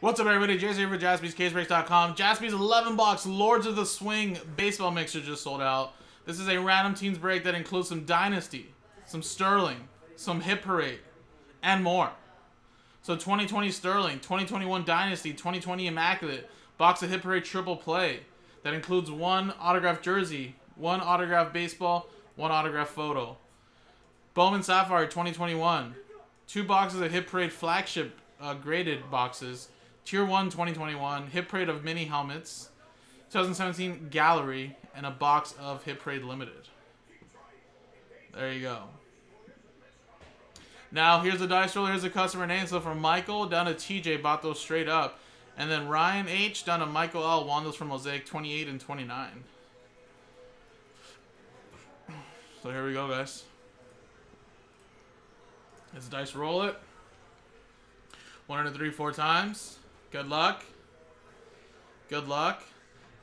What's up, everybody? Jason here for JaspysCaseBreaks.com. Jaspys 11-box Lords of the Swing baseball mixer just sold out. This is a random teams break that includes some Dynasty, some Sterling, some Hit Parade, and more. So 2020 Sterling, 2021 Dynasty, 2020 Immaculate, box of Hit Parade triple play. That includes one autographed jersey, one autographed baseball, one autographed photo. Bowman Sapphire 2021, two boxes of Hit Parade flagship graded boxes. Tier 1 2021, Hit Parade of mini helmets, 2017 Gallery, and a box of Hit Parade Limited. There you go. Now, here's the dice roller, here's the customer name. So from Michael down to TJ, bought those straight up. And then Ryan H down to Michael L, won those from Mosaic 28 and 29. So here we go, guys. Let's dice roll it. 1 and 3/4 times. Good luck. Good luck.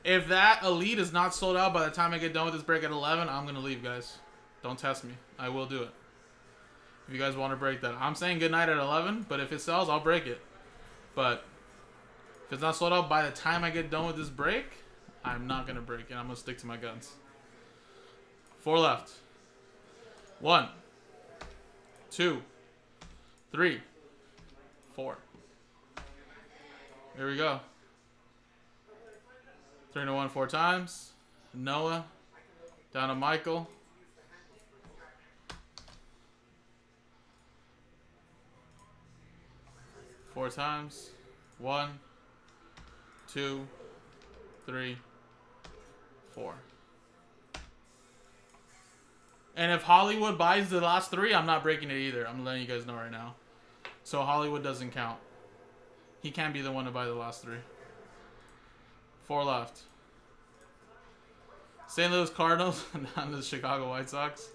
If that elite is not sold out by the time I get done with this break at 11, I'm going to leave, guys. Don't test me. I will do it. If you guys want to break that. I'm saying goodnight at 11, but if it sells, I'll break it. But if it's not sold out by the time I get done with this break, I'm not going to break it. I'm going to stick to my guns. 4 left. 1, 2, 3, 4. Here we go. 3 and 1 4 times. Noah down to Michael. Four times. 1, 2, 3, 4. And if Hollywood buys the last 3, I'm not breaking it either. I'm letting you guys know right now. So Hollywood doesn't count. He can't be the one to buy the last 3. 4 left. St. Louis Cardinals down to the Chicago White Sox.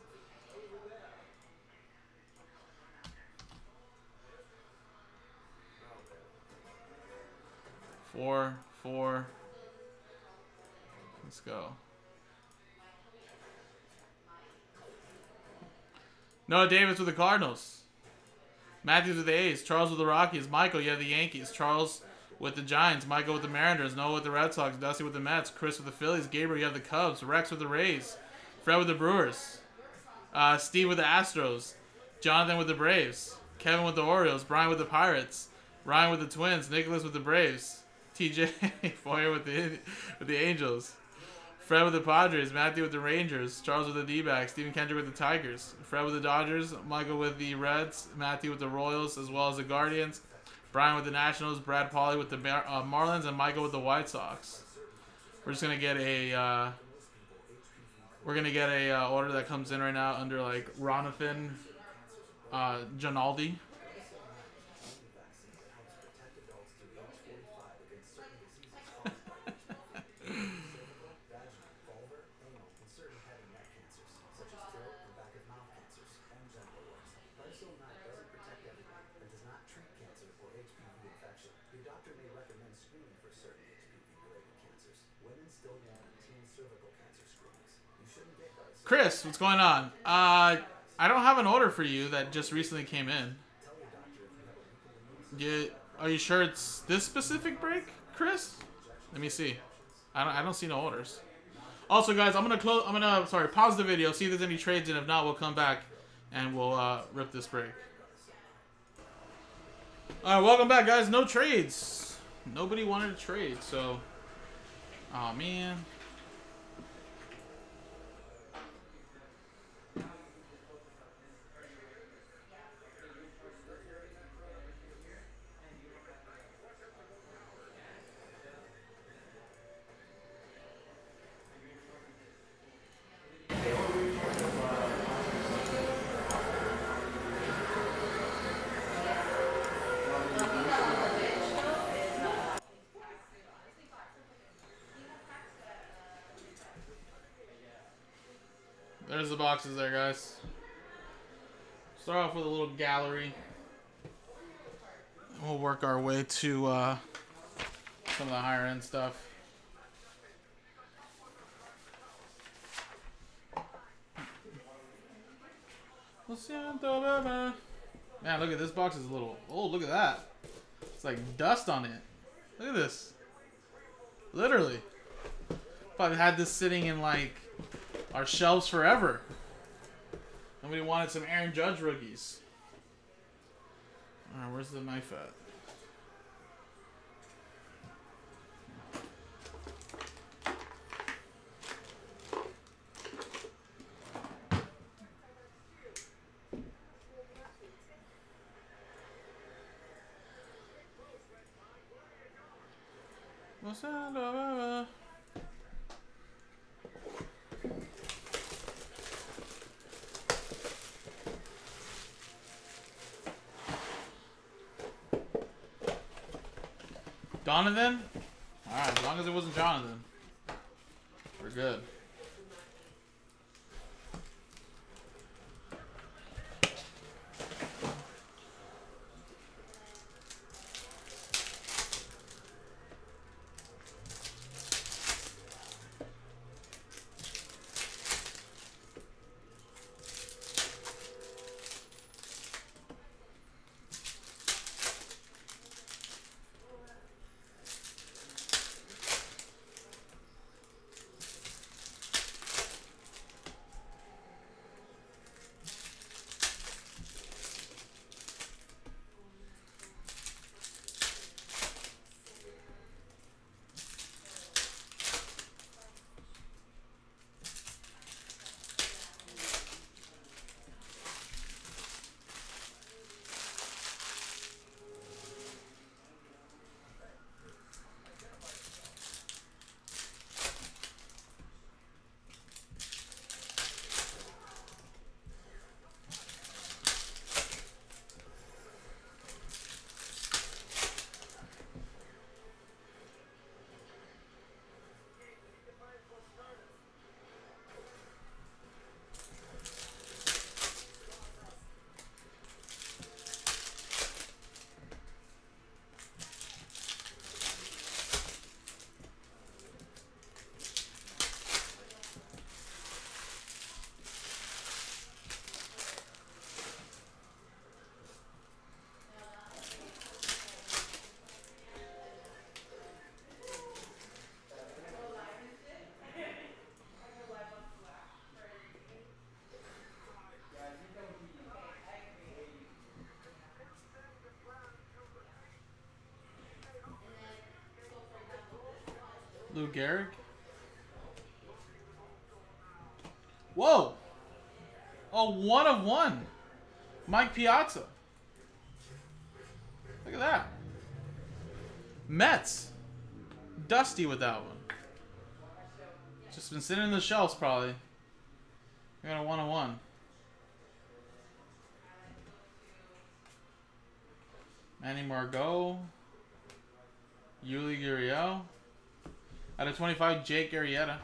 4, 4. Let's go. Noah Davis with the Cardinals. Matthews with the A's, Charles with the Rockies, Michael, you have the Yankees, Charles with the Giants, Michael with the Mariners, Noah with the Red Sox, Dusty with the Mets, Chris with the Phillies, Gabriel, you have the Cubs, Rex with the Rays, Fred with the Brewers, Steve with the Astros, Jonathan with the Braves, Kevin with the Orioles, Brian with the Pirates, Ryan with the Twins, Nicholas with the Braves, TJ Foyer with the Angels, Fred with the Padres, Matthew with the Rangers, Charles with the D-backs, Stephen Kendrick with the Tigers, Fred with the Dodgers, Michael with the Reds, Matthew with the Royals as well as the Guardians, Brian with the Nationals, Brad Pauley with the Marlins, and Michael with the White Sox. We're just gonna get a order that comes in right now under like Ronathan Ginaldi. Chris, what's going on? I don't have an order for you that just recently came in. Are you sure it's this specific break, Chris? Let me see. I don't see no orders. Also, guys, I'm gonna pause the video, see if there's any trades, and if not, we'll come back and we'll rip this break. All right, welcome back, guys. No trades. Nobody wanted to trade, so. Oh man. There's the boxes there, guys. Start off with a little Gallery. We'll work our way to some of the higher end stuff. Man, look at this box is a little... Oh, look at that. It's like dust on it. Look at this. Literally. I've had this sitting in like our shelves forever. Nobody wanted some Aaron Judge rookies. Alright, where's the knife at? What's that? Jonathan? Alright, as long as it wasn't Jonathan. We're good. Lou Gehrig. Whoa! A 1/1. Mike Piazza. Look at that. Mets. Dusty with that one. Just been sitting in the shelves probably. We got a 1/1. Manny Margot. Yuli Gurriel. Out of 25, Jake Arrieta.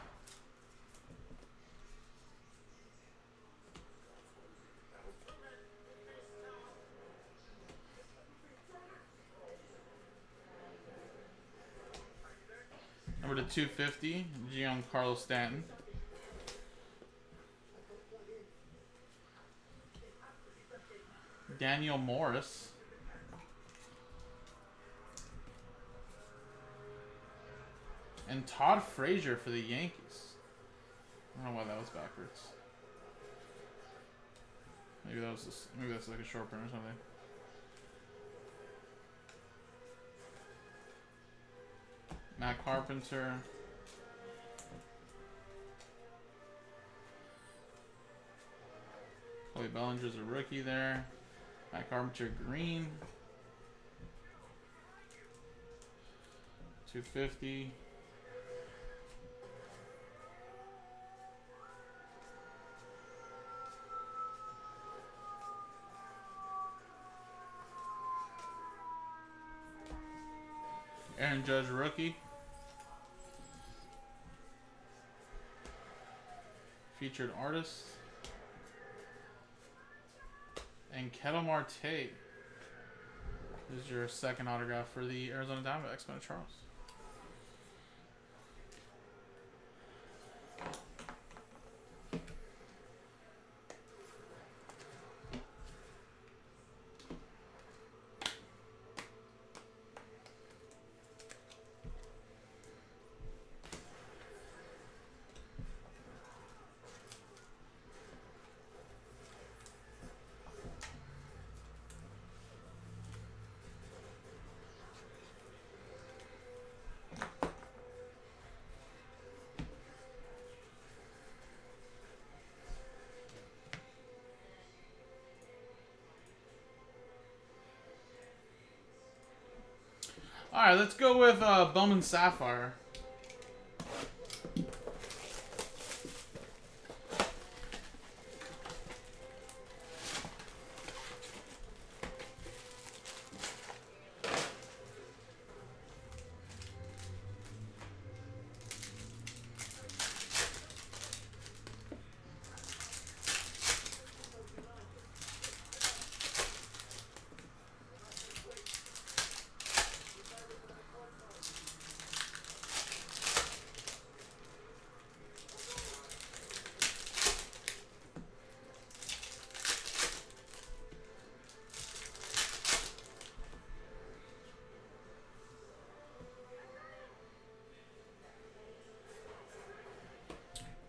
Number to 250, Giancarlo Stanton. Daniel Morris. And Todd Frazier for the Yankees. I don't know why that was backwards. Maybe that was just, maybe that's like a short print or something. Matt Carpenter. Chloe Bellinger's a rookie there. Matt Carpenter green. 250. Aaron Judge rookie. Featured artist. And Ketel Marte. This is your second autograph for the Arizona Diamondbacks, Matt Charles. Alright, let's go with Bowman Sapphire.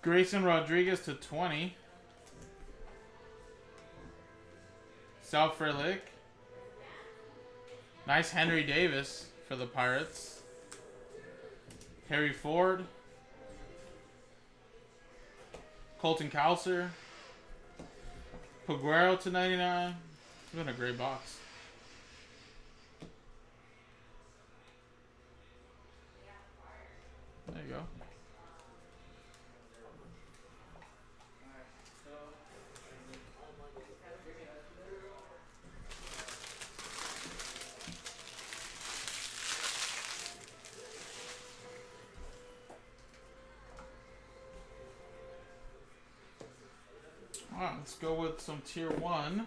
Grayson Rodriguez /20. Sal Frelick. Nice Henry Davis for the Pirates. Harry Ford. Colton Cowser. Paguero /99. It's been a great box. There you go. Alright, let's go with some tier 1.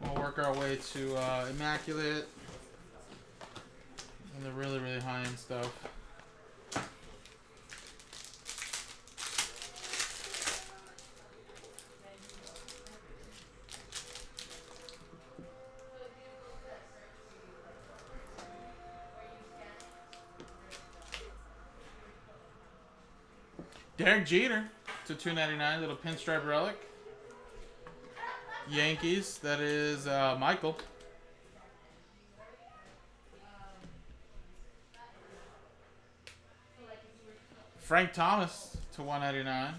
We'll work our way to Immaculate and the really, really high-end stuff. Derek Jeter /299, little pinstripe relic. Yankees, that is Michael. Frank Thomas /199.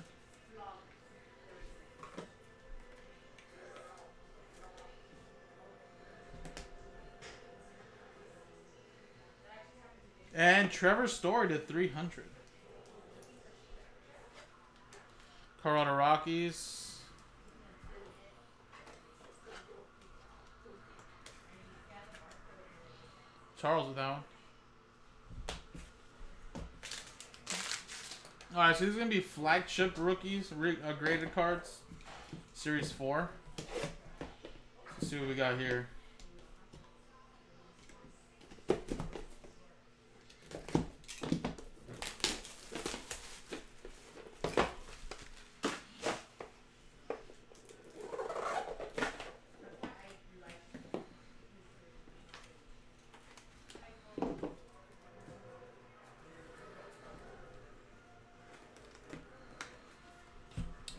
And Trevor Story /300. Colorado Rockies. Charles with that one. Alright, so these are going to be flagship rookies, graded cards. Series 4. Let's see what we got here.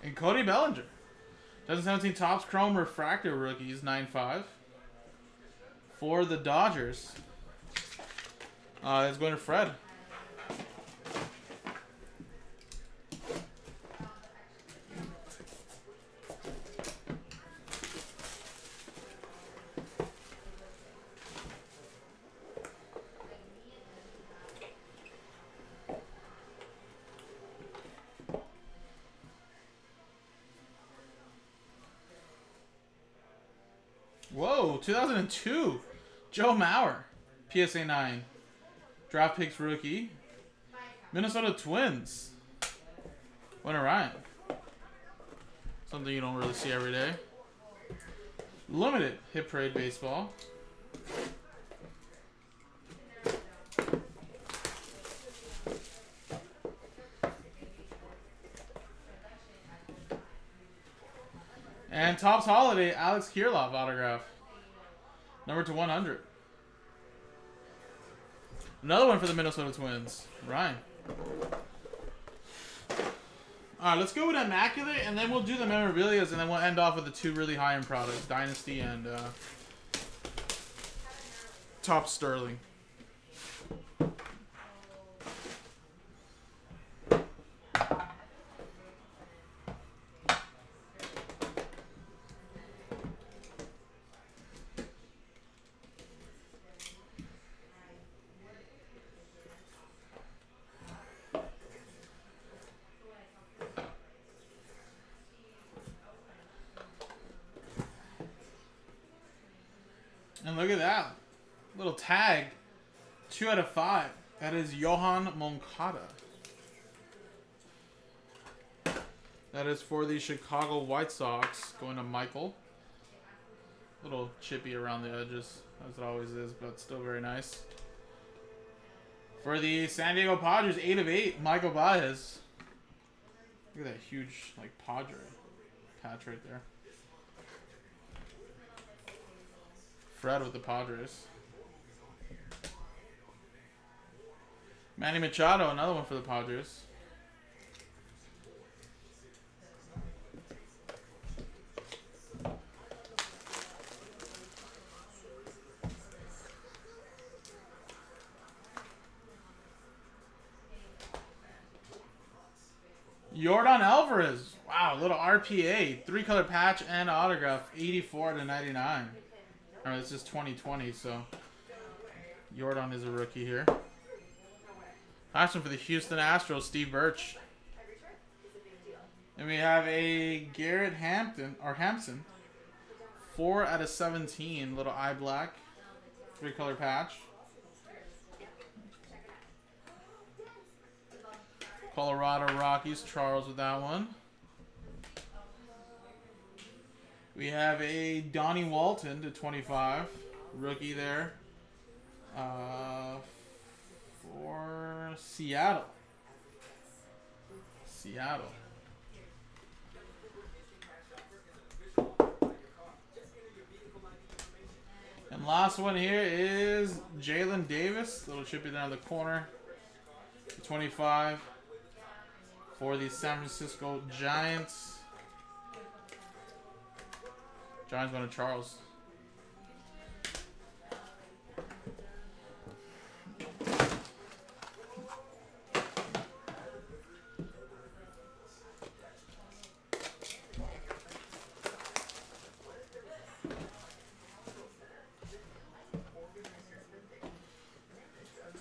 And Cody Bellinger. 2017 Topps Chrome Refractor Rookies, 9.5. For the Dodgers. It's going to Fred. Whoa, 2002, Joe Mauer, PSA 9, draft picks rookie, Minnesota Twins, Winter Ryan, something you don't really see every day, limited Hit Parade baseball, and Topps Holiday, Alex Kirloff autograph. Number /100. Another one for the Minnesota Twins. Ryan. Alright, let's go with Immaculate, and then we'll do the memorabilias, and then we'll end off with the two really high-end products, Dynasty and Topps Sterling. And look at that. Little tag. 2/5. That is Johan Moncada. That is for the Chicago White Sox. Going to Michael. A little chippy around the edges, as it always is, but still very nice. For the San Diego Padres, 8/8, Michael Baez. Look at that huge, like, Padre patch right there. Fred with the Padres. Manny Machado, another one for the Padres. Yordan Alvarez. Wow, little RPA. 3-color patch and autograph. 84/99. Alright, this is 2020, so Yordan is a rookie here. Last one for the Houston Astros, Steve Birch. And we have a Garrett Hampton, or Hampson. 4/17. Little eye black. 3-color patch. Colorado Rockies, Charles with that one. We have a Donnie Walton /25. Rookie there. For Seattle. Seattle. And last one here is Jalen Davis. Little chippy down the corner. 25. For the San Francisco Giants. Giants going to Charles.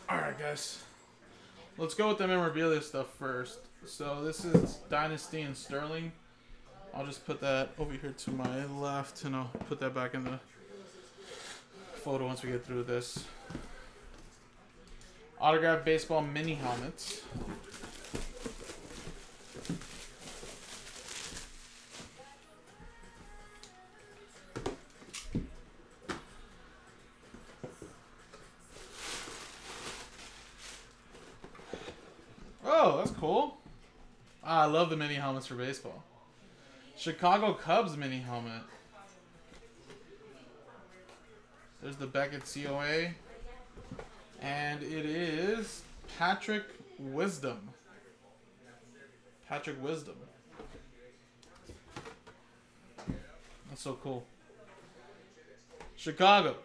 Alright guys. Let's go with the memorabilia stuff first. So this is Dynasty and Sterling. I'll just put that over here to my left, and I'll put that back in the photo once we get through this. Autographed baseball mini helmets. Oh, that's cool. Ah, I love the mini helmets for baseball. Chicago Cubs mini helmet. There's the Beckett COA. And it is Patrick Wisdom. Patrick Wisdom. That's so cool. Chicago.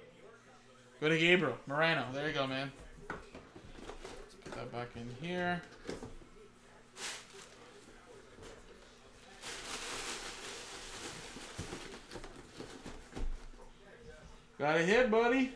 Go to Gabriel Moreno. There you go, man. Let's put that back in here. Got a hit, buddy.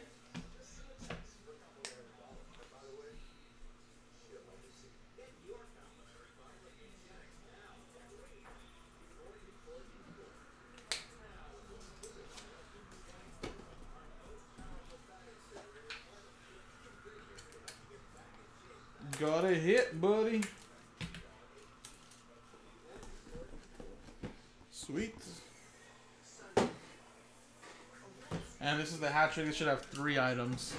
Got a hit, buddy. Sweet. And this is the hat trick. It should have 3 items.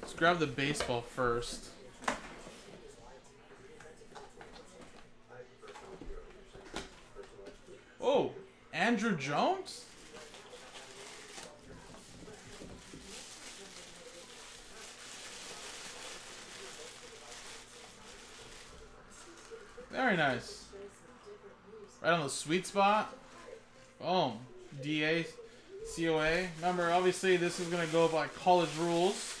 Let's grab the baseball first. Andrew Jones? Very nice. Right on the sweet spot. Boom. DA, COA. Remember, obviously, this is going to go by college rules.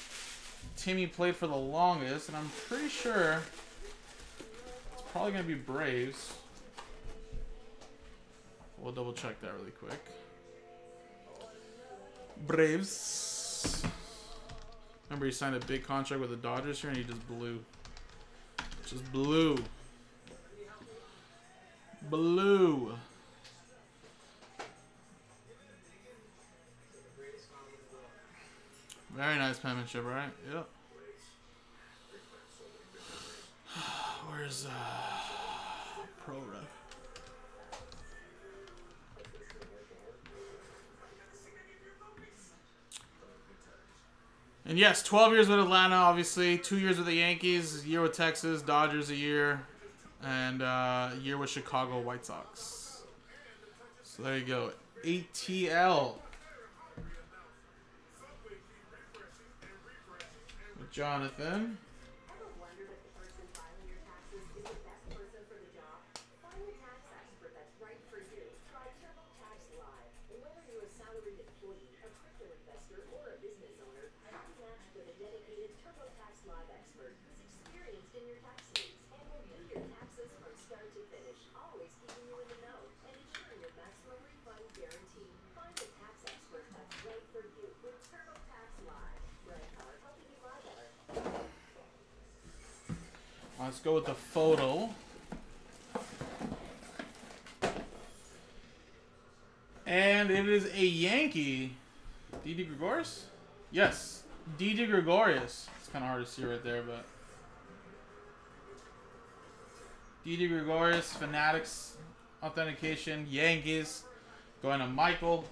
Timmy played for the longest, and I'm pretty sure probably going to be Braves. We'll double check that really quick. Braves. Remember, he signed a big contract with the Dodgers here, and he just blew. Just blew. Blue. Very nice penmanship, right? Yep. Where's Pro Ref? And yes, 12 years with Atlanta, obviously. 2 years with the Yankees, a year with Texas, Dodgers a year, and a year with Chicago White Sox. So there you go. ATL. With Jonathan. Let's go with the photo. And it is a Yankee. D.D. Gregorius? Yes. D.D. Gregorius. It's kind of hard to see right there, but... D.D. Gregorius, Fanatics, Authentication, Yankees. Going to Michael.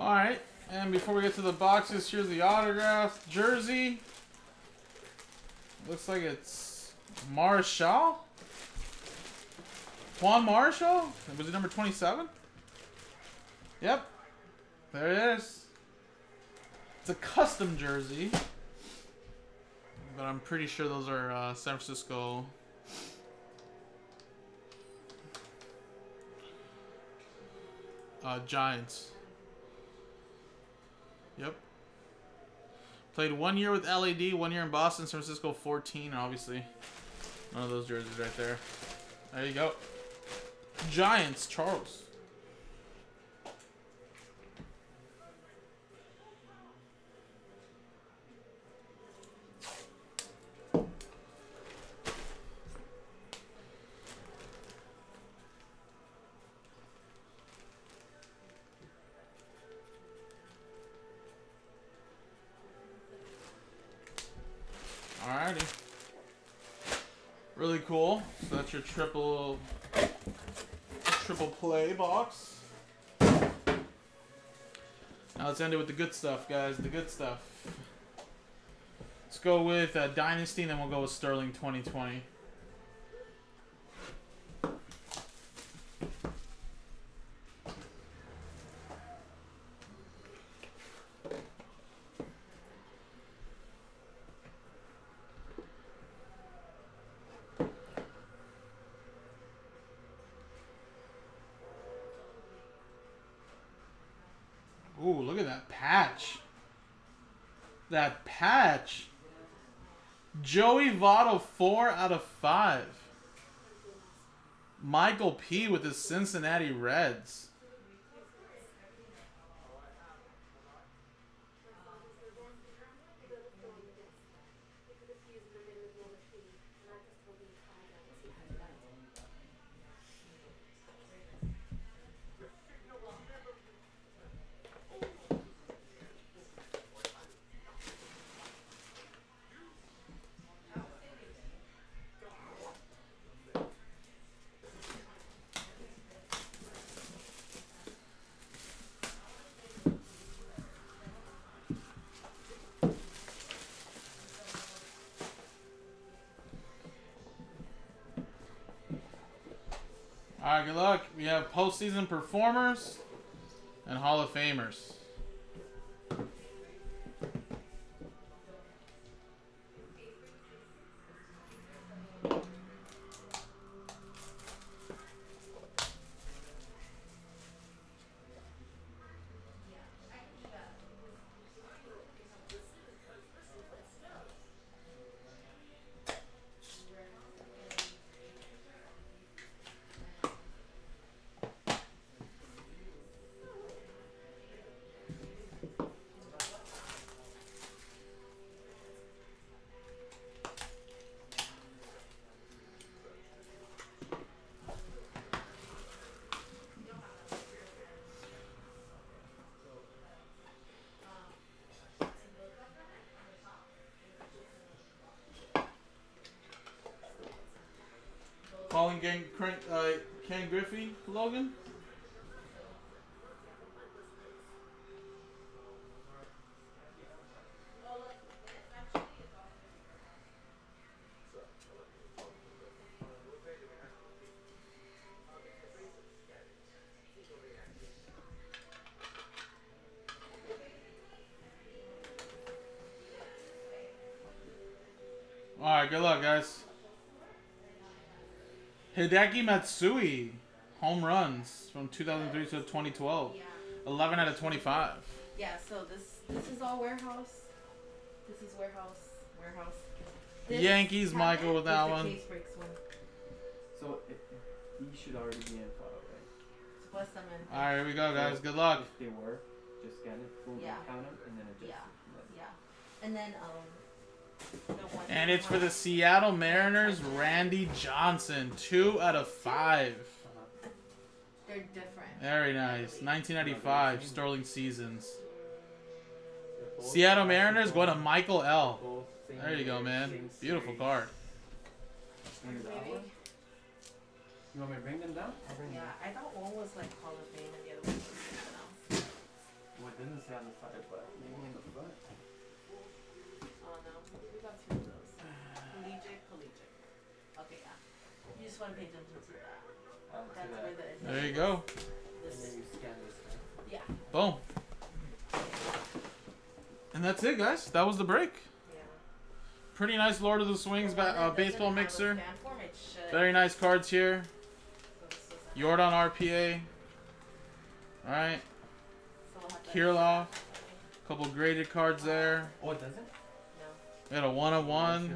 Alright, and before we get to the boxes, here's the autograph jersey. Looks like it's Marshall. Juan Marshall? Was it number 27? Yep. There it is. It's a custom jersey. But I'm pretty sure those are San Francisco... Giants. Yep. Played 1 year with LAD, 1 year in Boston, San Francisco 14, obviously. One of those jerseys right there. There you go. Giants, Charles. Really cool. So that's your triple play box. Now let's end it with the good stuff, guys. The good stuff. Let's go with Dynasty, and then we'll go with Sterling 2020. Ooh, look at that patch. That patch. Joey Votto, 4/5. Michael P. with his Cincinnati Reds. good luck. We have postseason performers and Hall of Famers. Calling Ken Griffey, Logan. All right, good luck, guys. Hideki Matsui, home runs from 2003 to 2012. Yeah. 11 out of 25. Yeah, so this is all warehouse. This is warehouse. This Yankees, Michael, with that one. Case breaks one. So you should already be in photo, right? Plus them in. All right, here we go, guys. Good luck. If they were, just scan it, we'll count them, and then adjust it. Yeah, and then and it's for the Seattle Mariners, Randy Johnson. 2 out of 5. They're different. Very nice. 1995 Sterling Seasons. Seattle Mariners going to Michael L. There you go, man. Beautiful card. You want me to bring them down? Yeah, I thought one was like Hall of Fame and the other one was something else. Well, it didn't say on the side, but maybe in the front. Okay, yeah. You just want to pay attention to that. That's where the there you go. And then you scan this thing. Yeah. Boom. And that's it, guys. That was the break. Yeah. Pretty nice Lord of the Swings baseball mixer. Very nice cards here. Jordan RPA. All right. Kirloff. A couple graded cards there. Oh, it doesn't? We had a 1-of-1.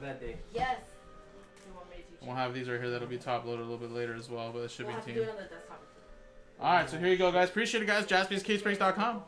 That day. Yes. We'll have these right here. That'll be top loaded a little bit later as well, but it should be team. Alright, so here you go, guys. Appreciate it, guys. JaspysCaseBreaks.com.